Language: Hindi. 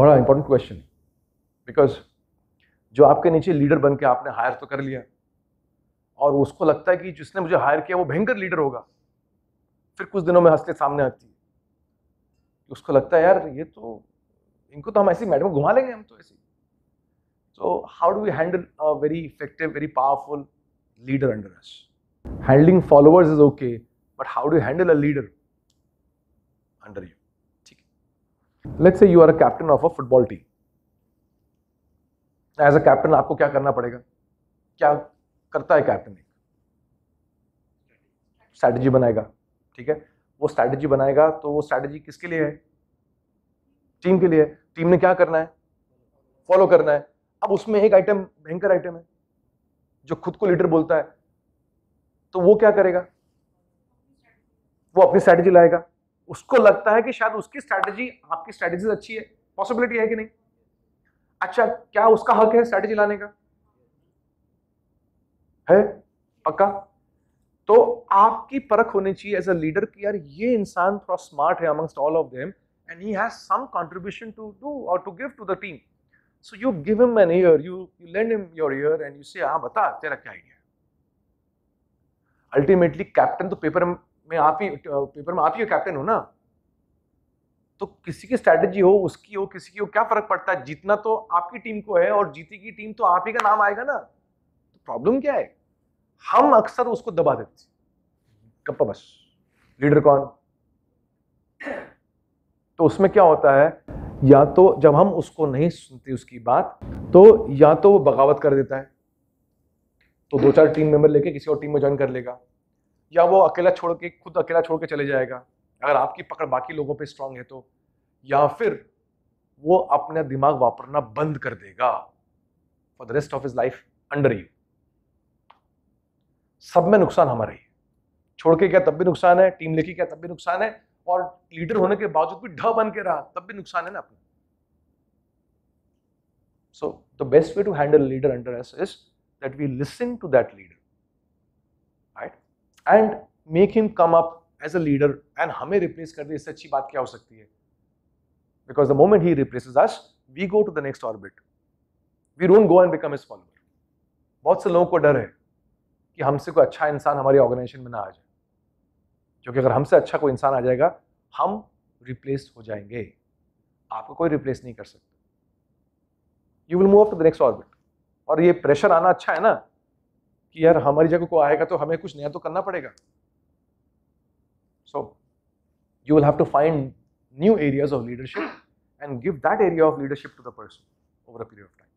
बड़ा इंपॉर्टेंट क्वेश्चन है, बिकॉज जो आपके नीचे लीडर बन के आपने हायर तो कर लिया और उसको लगता है कि जिसने मुझे हायर किया वो भयंकर लीडर होगा, फिर कुछ दिनों में हंसते सामने आती है, उसको लगता है यार ये तो इनको तो हम ऐसी मैडम घुमा लेंगे हम तो ऐसे। तो how do we handle a very effective very powerful leader under us? Handling followers is okay, but how do handle a leader under you? ठीक है, let's say you are a captain of a football team. As a captain आपको क्या करना पड़ेगा? क्या करता है कैप्टन? एक स्ट्रैटेजी बनाएगा, ठीक है, वो स्ट्रैटेजी बनाएगा। तो वो स्ट्रैटेजी किसके लिए है? टीम के लिए। टीम ने क्या करना है? फॉलो करना है। अब उसमें एक आइटम भयंकर आइटम है जो खुद को लीडर बोलता है, तो वो क्या करेगा? वो अपनी स्ट्रैटेजी लाएगा। उसको लगता है कि शायद उसकी स्ट्रैटेजी आपकी स्ट्रैटेजी से अच्छी है, पॉसिबिलिटी है कि नहीं। अच्छा, क्या उसका हक है स्ट्रैटेजी लाने का? है पक्का। तो आपकी परख होनी चाहिए एज अ लीडर कि यार ये इंसान थोड़ा स्मार्ट है amongst all of them and he has some contribution to do or to give to the team. So you give him an ear, you lend him your ear and you say, हाँ बता तेरा क्या idea है। Ultimately कैप्टन तो पेपर में आप ही कैप्टन हो ना, तो किसी की स्ट्रैटेजी हो उसकी हो किसी की हो क्या फर्क पड़ता है, जीतना तो आपकी टीम को है और जीतेगी टीम तो आप ही का नाम आएगा ना। तो प्रॉब्लम क्या है? हम अक्सर उसको दबा देते गप्पा बस, लीडर कौन। तो उसमें क्या होता है, या तो जब हम उसको नहीं सुनते उसकी बात तो या तो वो बगावत कर देता है, तो दो चार टीम मेंबर लेके किसी और टीम में ज्वाइन कर लेगा, या वो खुद अकेला छोड़ के चले जाएगा अगर आपकी पकड़ बाकी लोगों पे स्ट्रांग है तो, या फिर वो अपना दिमाग वापरना बंद कर देगा for the rest of his life under you. सब में नुकसान हमारा ही, छोड़ के क्या तब भी नुकसान है, टीम लेके क्या तब भी नुकसान है, और लीडर होने के बावजूद भी ढह बन के रहा तब भी नुकसान है ना अपना। So the best way to handle leader under us is that we listen to that leader, right, and make him come up as a leader and हमें रिप्लेस कर दे, इससे अच्छी बात क्या हो सकती है? Because the moment he replaces us we go to the next orbit, we don't go and become his follower. बहुत से लोगों को डर है कि हमसे कोई अच्छा इंसान हमारी ऑर्गेनाइजेशन में ना आ जाए, क्योंकि अगर हमसे अच्छा कोई इंसान आ जाएगा हम रिप्लेस हो जाएंगे। आपको कोई रिप्लेस नहीं कर सकता, you will move to the next orbit. और ये प्रेशर आना अच्छा है ना कि यार हमारी जगह को आएगा तो हमें कुछ नया तो करना पड़ेगा। So you will have to find new areas of leadership and give that area of leadership to the person over a period of time.